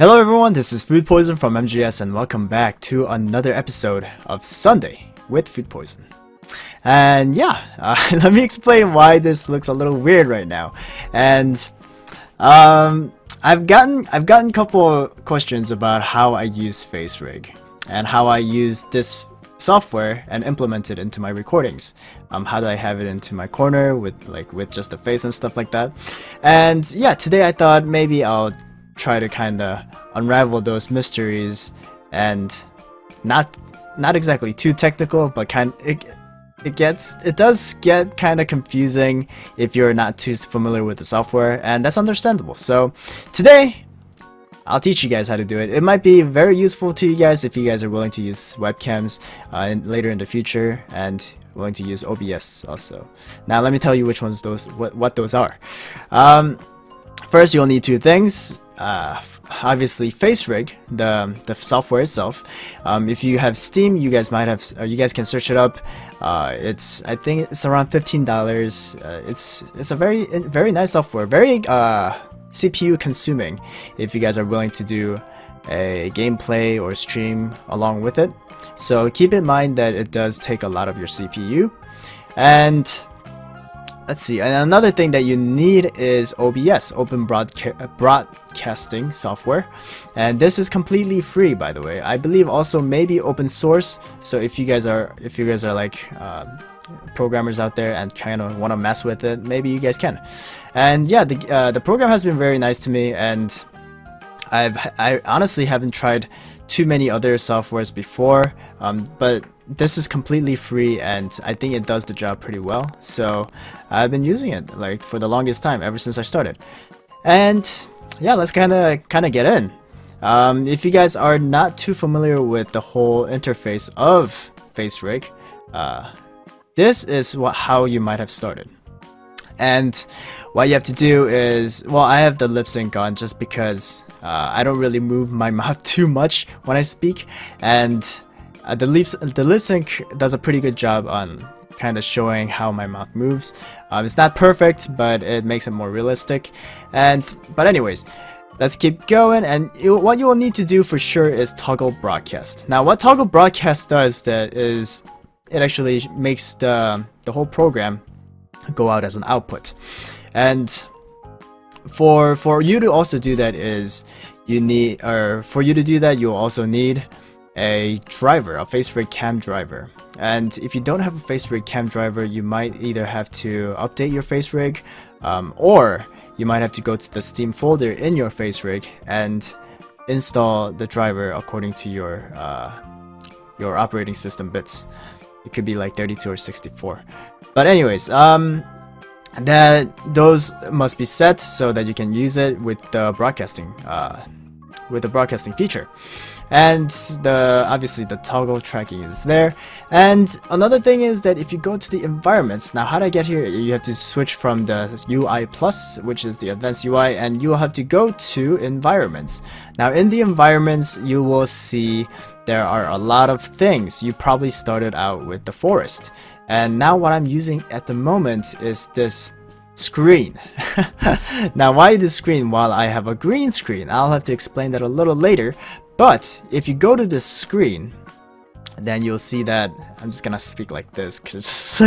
Hello everyone, this is Food Poison from MGS and welcome back to another episode of Sunday with Food Poison. And yeah, let me explain why this looks a little weird right now. And I've gotten a couple of questions about how I use FaceRig and how I use this software and implement it into my recordings. How do I have it into my corner with just the face and stuff like that? And yeah, today I thought maybe I'll try to kind of unravel those mysteries and not exactly too technical, but it does get kind of confusing if you're not too familiar with the software, and that's understandable. So today I'll teach you guys how to do it. It might be very useful to you guys if you guys are willing to use webcams later in the future and willing to use OBS also. Now let me tell you which ones those what those are. First, you'll need two things. Obviously FaceRig, the software itself. If you have Steam, you guys might have, or you guys can search it up. I think it's around $15. It's a very nice software, very CPU consuming. If you guys are willing to do a gameplay or stream along with it, so keep in mind that it does take a lot of your CPU. And let's see, and another thing that you need is OBS, Open Broadcasting Software. And this is completely free, by the way. I believe also maybe open source, so if you guys are like programmers out there and kind of want to mess with it, maybe you guys can. And yeah, the program has been very nice to me, and I honestly haven't tried too many other softwares before, but this is completely free and I think it does the job pretty well. So I've been using it like for the longest time, ever since I started. And yeah, let's kind of get in. If you guys are not too familiar with the whole interface of FaceRig, this is how you might have started. And what you have to do is, well, I have the lip sync on just because I don't really move my mouth too much when I speak, and the lip sync does a pretty good job on kind of showing how my mouth moves. It's not perfect, but it makes it more realistic. But anyways, let's keep going. And what you will need to do for sure is toggle broadcast. Now, what toggle broadcast does that is it actually makes the whole program go out as an output. And for you to also do that is you need, or for you to do that, you'll also need a driver, a FaceRig cam driver. And if you don't have a FaceRig cam driver, you might either have to update your FaceRig, or you might have to go to the Steam folder in your FaceRig and install the driver according to your operating system bits. It could be like 32 or 64. But anyways, those must be set so that you can use it with the broadcasting feature. And obviously the toggle tracking is there. And another thing is that if you go to the environments, now how do I get here? You have to switch from the UI plus, which is the advanced UI, and you will have to go to environments. Now in the environments, you will see there are a lot of things. You probably started out with the forest, and now what I'm using at the moment is this screen. Now why this screen? Well, I have a green screen. I'll have to explain that a little later. But if you go to this screen, then you'll see that I'm just gonna speak like this, cause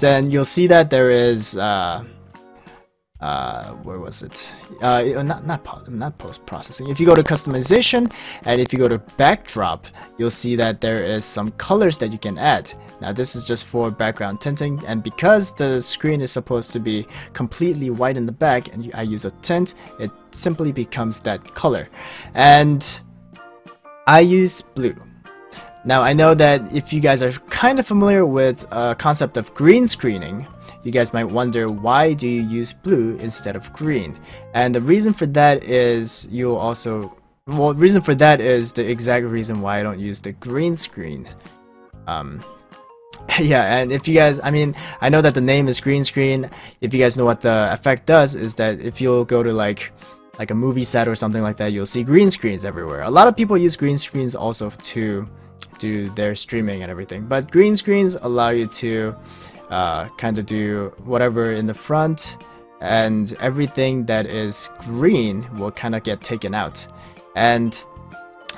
then you'll see that there is where was it? Not post processing. If you go to customization and if you go to backdrop, you'll see that there is some colors that you can add. Now this is just for background tinting, and because the screen is supposed to be completely white in the back, and I use a tint, it simply becomes that color. And I use blue. Now I know that if you guys are kind of familiar with concept of green screening, you guys might wonder, why do you use blue instead of green? And the reason for that is the exact reason why I don't use the green screen. Yeah, and if you guys, I mean, I know that the name is green screen. If you guys know what the effect does is that if you'll go to like a movie set or something like that, you'll see green screens everywhere. A lot of people use green screens also to do their streaming and everything, but green screens allow you to kind of do whatever in the front, and everything that is green will kind of get taken out. And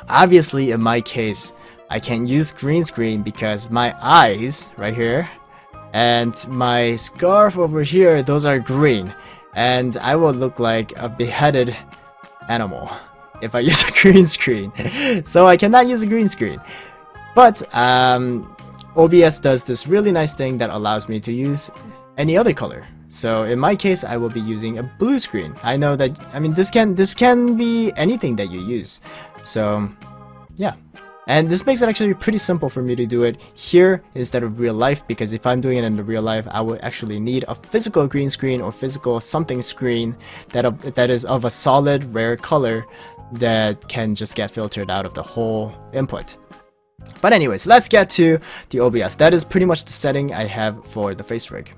obviously in my case, I can't use green screen because my eyes right here and my scarf over here, those are green, and I will look like a beheaded animal if I use a green screen. So I cannot use a green screen. But OBS does this really nice thing that allows me to use any other color. So in my case, I will be using a blue screen. I know that, I mean, this can be anything that you use. So yeah. And this makes it actually pretty simple for me to do it here instead of real life, because if I'm doing it in the real life, I would actually need a physical green screen or physical something screen that is of a solid rare color that can just get filtered out of the whole input. But anyways, let's get to the OBS. That is pretty much the setting I have for the FaceRig.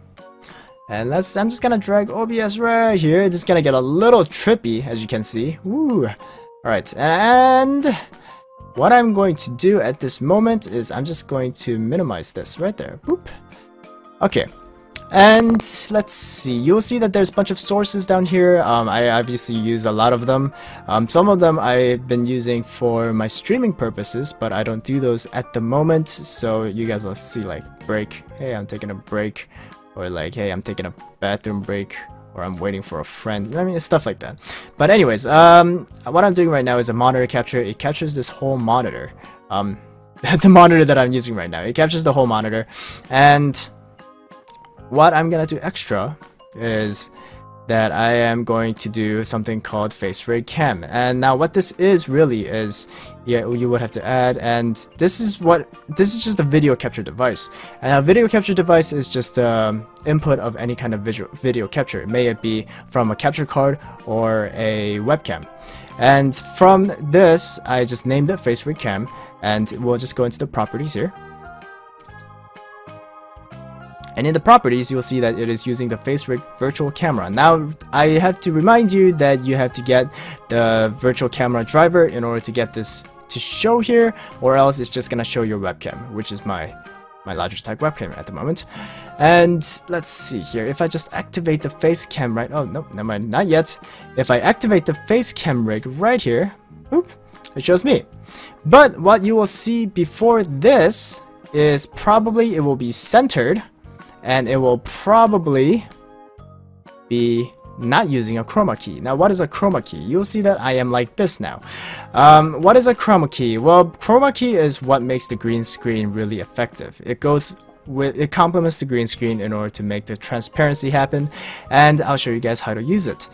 And I'm just gonna drag OBS right here. This is gonna get a little trippy, as you can see. Woo! Alright, and what I'm going to do at this moment is I'm just going to minimize this right there. Boop. Okay. And let's see, you'll see that there's a bunch of sources down here. I obviously use a lot of them. Some of them I've been using for my streaming purposes, but I don't do those at the moment. So you guys will see like break, hey I'm taking a break, or like hey I'm taking a bathroom break, or I'm waiting for a friend, I mean stuff like that. But anyways, what I'm doing right now is a monitor capture. It captures this whole monitor, the monitor that I'm using right now. It captures the whole monitor. And what I'm gonna do extra is that I am going to do something called FaceRig Cam. And now what this is really is, yeah, you would have to add, and this is just a video capture device. And a video capture device is just input of any kind of video capture. May it be from a capture card or a webcam. And from this, I just named it FaceRig Cam, and we'll just go into the properties here. And in the properties, you'll see that it is using the FaceRig virtual camera. Now, I have to remind you that you have to get the virtual camera driver in order to get this to show here, or else it's just gonna show your webcam, which is my Logitech webcam at the moment. And let's see here, if I just activate the face cam right, oh no, never mind, not yet. If I activate the face cam rig right here, oop, it shows me. But what you will see before this is probably it will be centered, and it will probably be not using a chroma key. Now what is a chroma key? You'll see that I am like this now. What is a chroma key? Well, chroma key is what makes the green screen really effective. It complements the green screen in order to make the transparency happen, and I'll show you guys how to use it.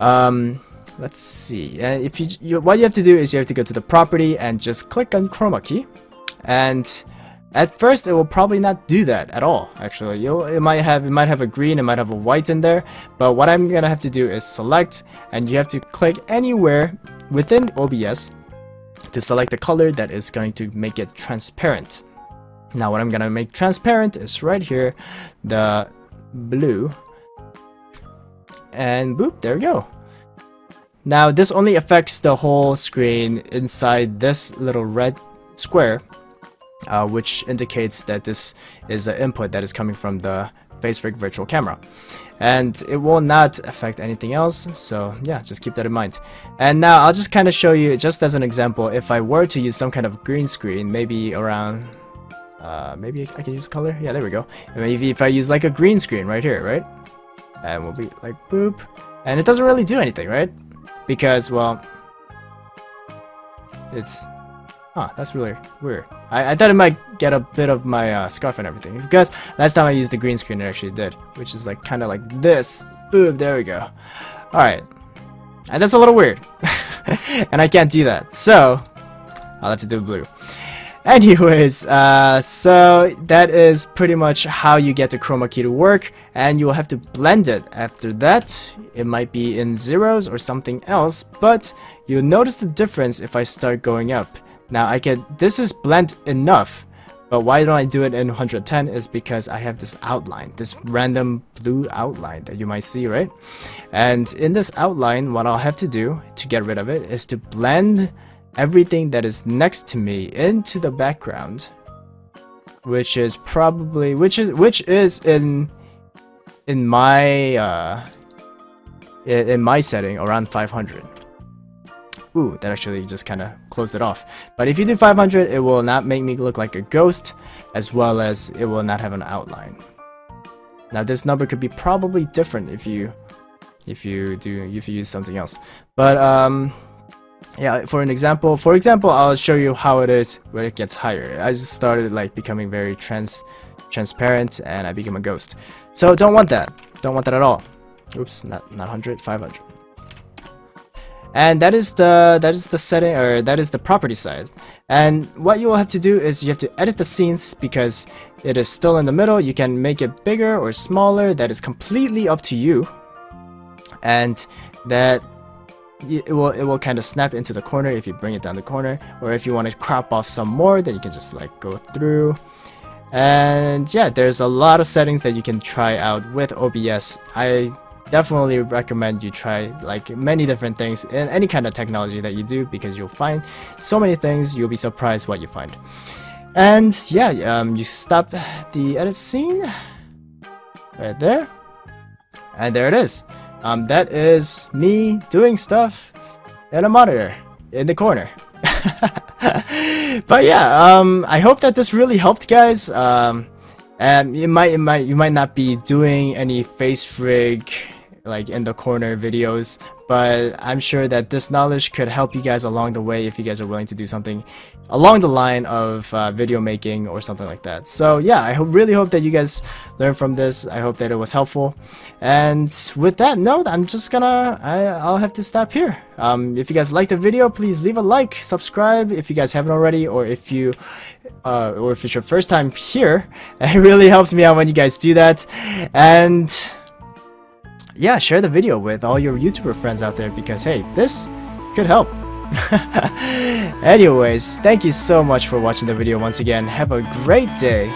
Let's see, if you what you have to do is you have to go to the property and just click on chroma key. And at first, it will probably not do that at all. Actually, it might have a green, it might have a white in there. But what I'm gonna have to do is select, and you have to click anywhere within OBS to select the color that is going to make it transparent. Now, what I'm gonna make transparent is right here, the blue, and boop, there we go. Now, this only affects the whole screen inside this little red square, which indicates that this is the input that is coming from the FaceRig virtual camera, and it will not affect anything else. So yeah, just keep that in mind. And now I'll just kind of show you, just as an example, if I were to use some kind of green screen, maybe around maybe I can use color, yeah there we go, and maybe if I use like a green screen right here, right, and we'll be like boop, and it doesn't really do anything, right? Because well, it's huh, that's really weird. I thought it might get a bit of my scarf and everything, because last time I used the green screen it actually did, which is like kind of like this. Boom, there we go. Alright, and that's a little weird. And I can't do that, so I'll have to do blue. Anyways, so that is pretty much how you get the chroma key to work, and you'll have to blend it after that. It might be in zeros or something else, but you'll notice the difference if I start going up. Now I get this is blend enough, but why don't I do it in 110 is because I have this outline, this random blue outline that you might see, right? And in this outline, what I'll have to do to get rid of it is to blend everything that is next to me into the background, which is probably which is in my setting around 500. ooh, that actually just kind of closed it off. But if you do 500, it will not make me look like a ghost, as well as it will not have an outline. Now this number could be probably different if you use something else. But yeah, for example, I'll show you how it is when it gets higher. I just started like becoming very transparent, and I became a ghost. So don't want that. Don't want that at all. Oops, not 100, 500. And that is the setting, or that is the property side. And what you will have to do is you have to edit the scenes because it is still in the middle. You can make it bigger or smaller. That is completely up to you. And that it will kind of snap into the corner if you bring it down the corner, or if you want to crop off some more, then you can just like go through. And yeah, there's a lot of settings that you can try out with OBS. I definitely recommend you try like many different things in any kind of technology that you do, because you'll find so many things. You'll be surprised what you find. And yeah, you stop the edit scene right there, and there it is. That is me doing stuff in a monitor in the corner. But yeah, I hope that this really helped, guys. And you might not be doing any FaceRig like in the corner videos, but I'm sure that this knowledge could help you guys along the way if you guys are willing to do something along the line of video making or something like that. So yeah, I really hope that you guys learned from this. I hope that it was helpful. And with that note, I'm just gonna, I'll have to stop here. If you guys liked the video, please leave a like, subscribe if you guys haven't already, or if you or if it's your first time here. It really helps me out when you guys do that. And yeah, share the video with all your YouTuber friends out there, because hey, this could help. Anyways, thank you so much for watching the video once again. Have a great day,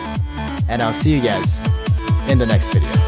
and I'll see you guys in the next video.